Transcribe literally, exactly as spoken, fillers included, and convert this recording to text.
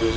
I